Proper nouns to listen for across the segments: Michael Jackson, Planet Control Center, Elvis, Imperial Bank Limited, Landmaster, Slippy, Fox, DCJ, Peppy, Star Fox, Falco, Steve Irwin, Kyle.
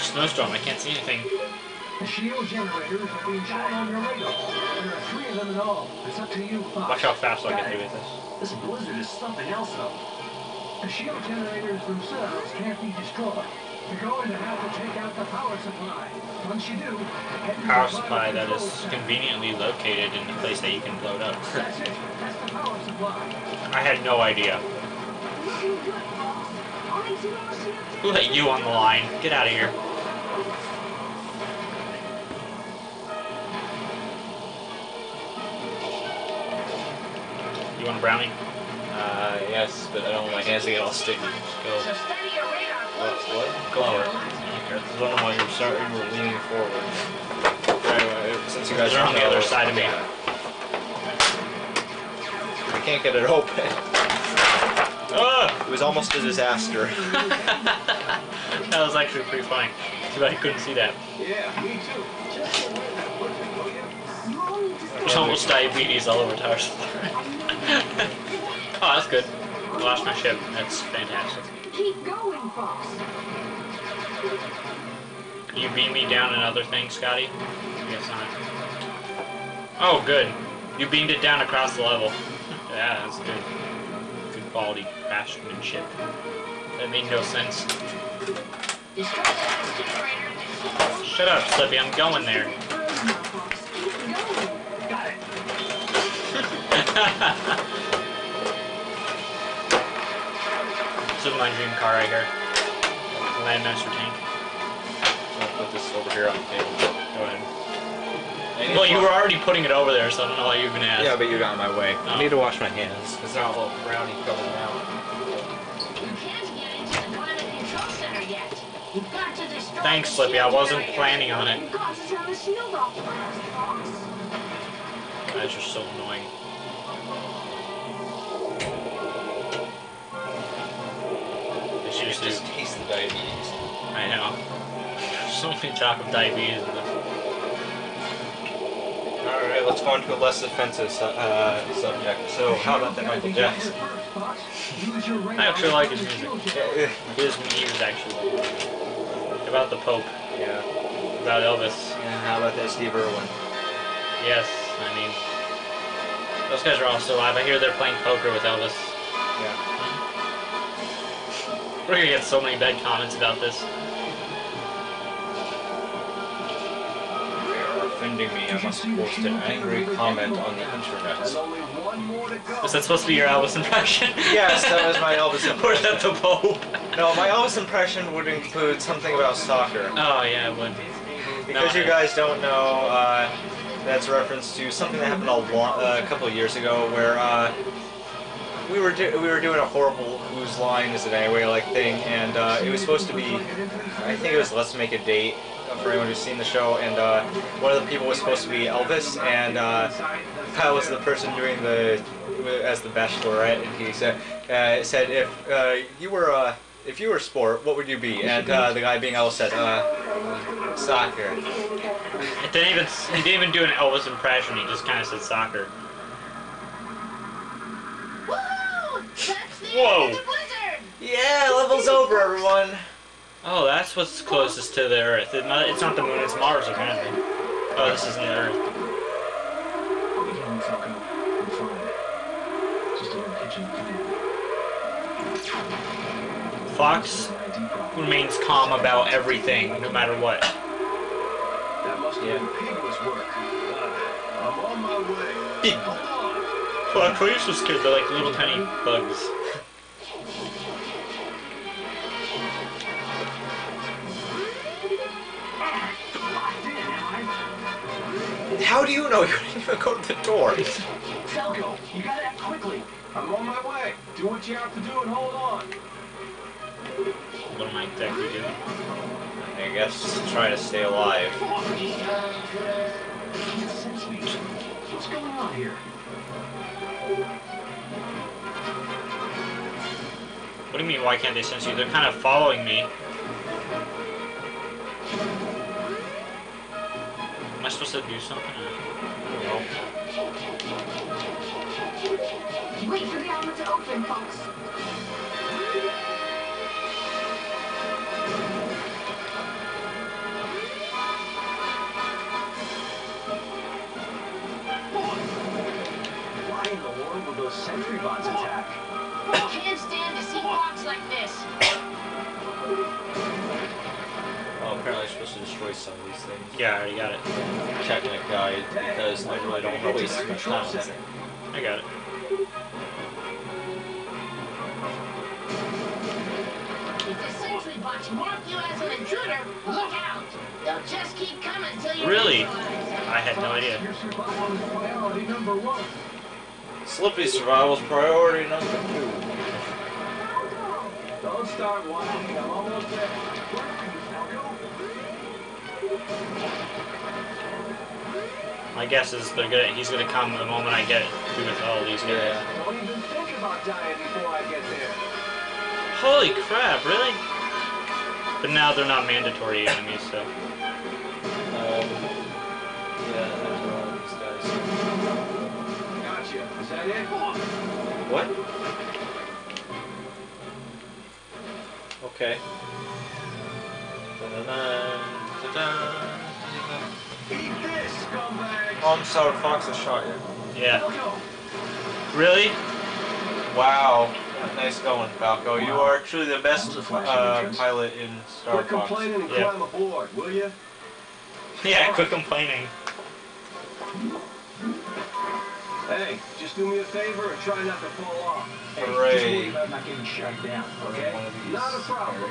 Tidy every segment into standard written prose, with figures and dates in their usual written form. snowstorm. I can't see anything. Shield generators have been shot on your radar. There are 3 of them in all. It's up to you, Fox. Watch how fast I can do with this. This blizzard is something else, though. The shield generators themselves can't be destroyed. You're going to have to take out the power supply. Once you do, the power supply that is conveniently located in a place that you can blow it up. That's it. That's the power supply. I had no idea. Who let you on the line? Get out of here. You want a brownie? Yes, but I don't want my hands to get all sticky. Go. What? Glower. There's one of them while you're starting, we're leaning forward. Anyway, since you guys are on the other side of me. I can't get it open. It was almost a disaster. That was actually pretty funny. Too bad I couldn't see that. Yeah, me too. There's almost diabetes all over Tower Supply. Oh, that's good. Lost my ship. That's fantastic. Keep going, Fox. Can you beam me down another thing, Scotty? I guess not. Oh, good. You beamed it down across the level. Yeah, that's good. Quality craftsmanship. That made no sense. Shut up, Slippy, I'm going there. Got it. This is my dream car right here. The Landmaster tank. I'll put this over here on the table. Go ahead. Well, you were already putting it over there, so I don't know why you even asked. Yeah, but you got in my way. I need to wash my hands. It's not all brownie coming out. You can't get into the Planet Control Center yet. You've got to destroy. Thanks, Slippy. I wasn't planning on it. Guys are so annoying. They should just taste the diabetes. I know. There's so many talk of diabetes in them. Alright, let's go on to a less offensive subject. So, how about that Michael Jackson? I actually like his music. His music, actually. About the Pope. Yeah. About Elvis. And how about that Steve Irwin? Yes, I mean... Those guys are all still alive. I hear they're playing poker with Elvis. Yeah. We're gonna get so many bad comments about this. Me, I must post an angry comment on the internet. Was that supposed to be your Elvis impression? Yes, that was my Elvis impression. Or that the Pope? No, my Elvis impression would include something about soccer. Oh, yeah, it would. Because you guys don't know, that's a reference to something that happened a couple of years ago where we were doing a horrible Whose Line Is It Anyway like thing, and it was supposed to be, I think it was Let's Make a Date. For anyone who's seen the show, and one of the people was supposed to be Elvis, and Kyle was the person doing as the Bachelorette, and he said, if you were a sport, what would you be? And the guy being Elvis said, soccer. He didn't even do an Elvis impression. He just kind of said soccer. Whoa! That's the end of the blizzard! Yeah, level's over, everyone. Oh, that's what's closest to the Earth. It's not the moon, it's Mars, apparently. Oh, this isn't the Earth. Fox remains calm about everything, no matter what. That must have been Pig's work. I'm on my way. Pig. Well, those kids are like little tiny bugs. How do you know? You didn't even go to the door. Falco, you gotta act quickly. I'm on my way. Do what you have to do and hold on. What am I exactly doing? I guess try to stay alive. What's going on here? What do you mean, why can't they sense you? They're kind of following me. Am I supposed to do something? No. Wait for the outlet to open, Fox. voice some of these things. Yeah, I already got it. Checking a guide because I really don't want to waste much time on it. I got it. Mark you as an intruder, look out! They'll just keep coming till you... Really? I had no idea. Slippy, survival's priority #2. Don't start whining, I'm almost there. My guess is they're gonna, he's gonna come the moment I get through with all these guys. Yeah. Don't even think about dying before I get there. Holy crap, really? But now they're not mandatory enemies, so. Yeah, there's a lot of these guys. Gotcha. Is that it? What? Okay. Eat this, scumbag! Oh, I'm sorry, Fox has shot you. Yeah. Really? Wow. Nice going, Falco. You are truly the best pilot in Star Fox. Quit complaining and climb aboard, will you? Yeah, quit complaining. Hey, just do me a favor and try not to fall off. Hooray. Not a problem.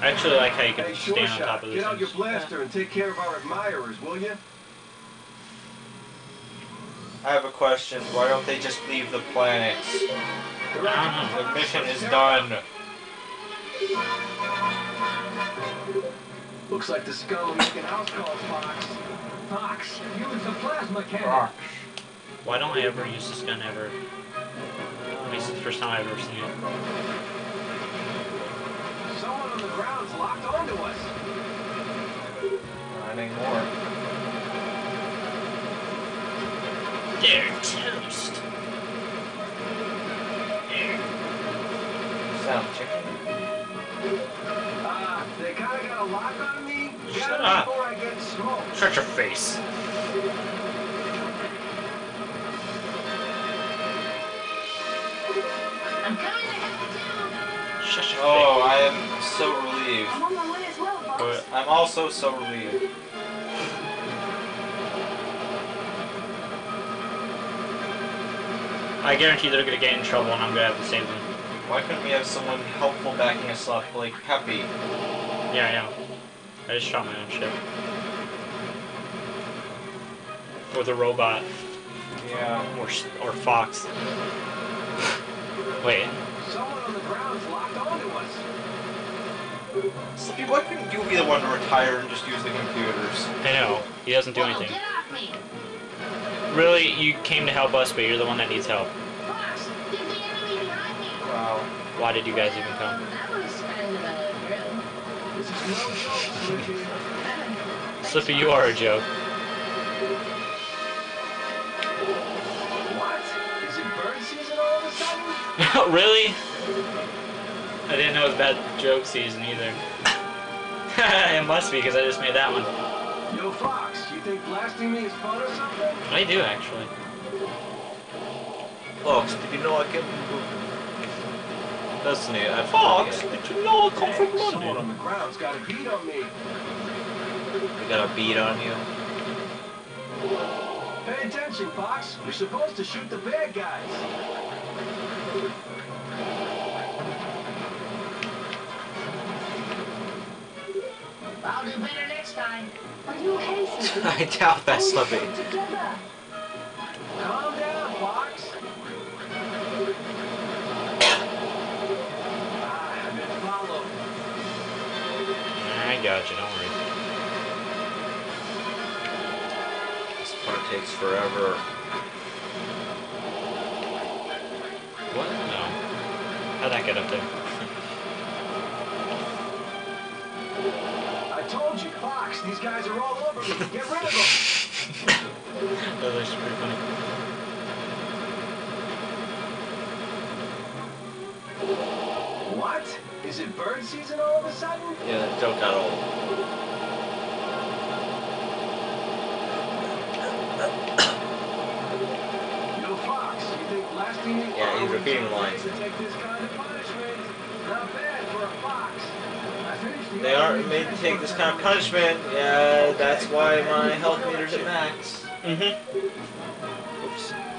I actually like how you can stand on top of this. Get out your blaster and take care of our admirers, will you? I have a question. Why don't they just leave the planet? The mission is done. Looks like the skull making house calls, Fox. Fox, use the plasma cannon. Why don't I ever use this gun ever? At least it's the first time I've ever seen it. Someone on the ground's locked onto us. Not anymore. They're toast. Sound chicken. They kinda got a lock on me. Shut up. Before I get smoked. Shut your face. I'm coming to help you. Shut your face. Oh, I am so relieved. I'm on my way as well, Fox. But I'm also so relieved. I guarantee they're gonna get in trouble and I'm gonna have to save them. Why couldn't we have someone helpful backing us up, like Peppy? Yeah, I know. I just shot my own ship. Or the robot. Yeah. Or Fox. Wait. Someone on the ground's locked onto us. Slippy, why couldn't you be the one to retire and just use the computers? I know. He doesn't do anything. Really, you came to help us, but you're the one that needs help. Wow. Why did you guys even come? Slippy, you are a joke. What? Is it bird season all of a sudden? Really? I didn't know it was bad joke season either. It must be because I just made that one. Yo, Fox, you think blasting me is fun or something? I do, actually. Fox, did you know I kept moving? That's neat. Fox, did you know I come from London? Someone on the ground's got a beat on me. They got a beat on you? Pay attention, Fox. You're supposed to shoot the bad guys. I'll do better next time. Are you okay, Slippy? I doubt that's Slippy. Calm down, Fox. Gotcha, don't worry. This part takes forever. What? No. How'd that get up there? I told you, Fox, these guys are all over me. Get rid of them! That was pretty funny. What? Is it bird season all of a sudden? Yeah, that joke got old. Yo, Fox, you think blasting me? Yeah, he's repeating lines. Take this kind of punishment. Not bad for a fox. I finished They aren't made to take this kind of punishment. Yeah, that's why my health meter's at max. Mm-hmm. Oops.